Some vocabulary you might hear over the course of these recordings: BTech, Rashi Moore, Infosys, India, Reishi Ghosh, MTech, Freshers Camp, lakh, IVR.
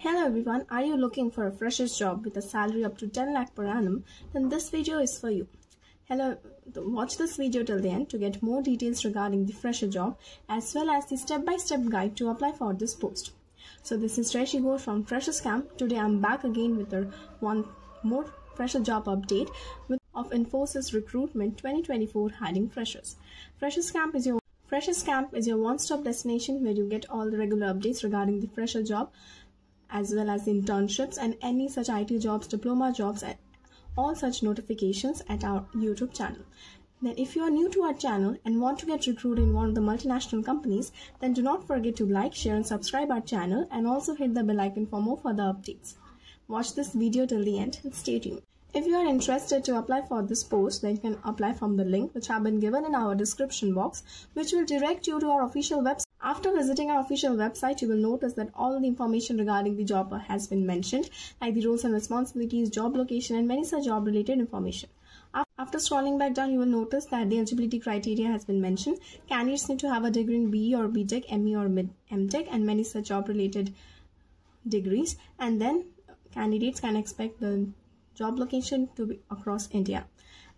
Hello everyone, are you looking for a freshers job with a salary up to 10 lakh per annum? Then this video is for you. Hello, watch this video till the end to get more details regarding the fresher job as well as the step-by-step guide to apply for this post. So this is Rashi Moore from Freshers Camp. Today I'm back again with one more fresher job update of Infosys Recruitment 2024 hiring freshers. Freshers Camp is your one-stop destination where you get all the regular updates regarding the fresher job, as well as internships and any such IT jobs, diploma jobs, and all such notifications at our YouTube channel. Then if you are new to our channel and want to get recruited in one of the multinational companies, then do not forget to like, share and subscribe our channel, and also hit the bell icon for more further updates. Watch this video till the end and stay tuned. If you are interested to apply for this post, then you can apply from the link which have been given in our description box, which will direct you to our official website. After visiting our official website, you will notice that all the information regarding the job has been mentioned, like the roles and responsibilities, job location, and many such job related information. After scrolling back down, you will notice that the eligibility criteria has been mentioned. Candidates need to have a degree in BE or BTech, ME or MTech, and many such job related degrees. And then candidates can expect the job location to be across India,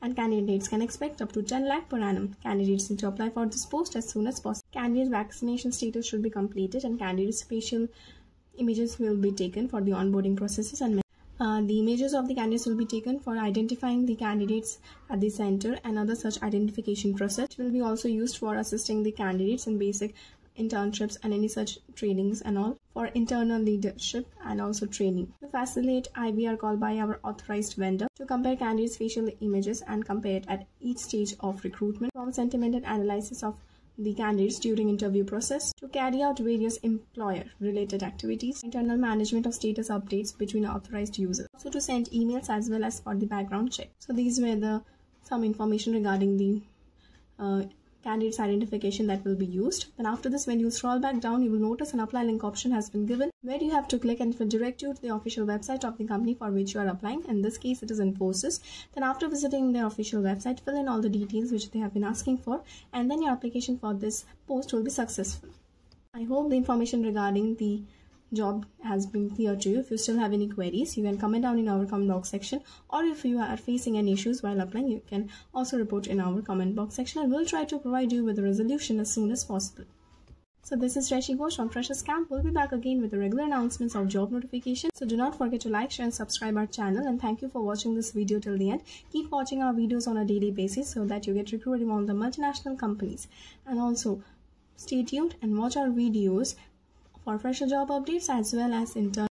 and candidates can expect up to 10 lakh per annum. Candidates need to apply for this post as soon as possible. Candidate vaccination status should be completed, and candidates' facial images will be taken for the onboarding processes, and the images of the candidates will be taken for identifying the candidates at the center and other such identification process. It will be also used for assisting the candidates in basic internships and any such trainings and all for internal leadership and also training. To facilitate IVR call by our authorized vendor to compare candidates' facial images and compare it at each stage of recruitment, perform sentiment and analysis of the candidates during interview process, to carry out various employer-related activities, internal management of status updates between authorized users, also to send emails as well as for the background check. So these were some information regarding the candidates identification that will be used. Then after this, when you scroll back down, you will notice an apply link option has been given, where you have to click and it will direct you to the official website of the company for which you are applying. In this case, it is Infosys. Then after visiting their official website, fill in all the details which they have been asking for, and then your application for this post will be successful. I hope the information regarding the job has been clear to you. If you still have any queries, you can comment down in our comment box section, or if you are facing any issues while applying, you can also report in our comment box section, and we'll try to provide you with a resolution as soon as possible. So this is Reishi Ghosh from Freshers Camp. We'll be back again with the regular announcements of job notifications. So do not forget to like, share and subscribe our channel, and thank you for watching this video till the end. Keep watching our videos on a daily basis so that you get recruited among the multinational companies, and also stay tuned and watch our videos for fresher job updates as well as intern.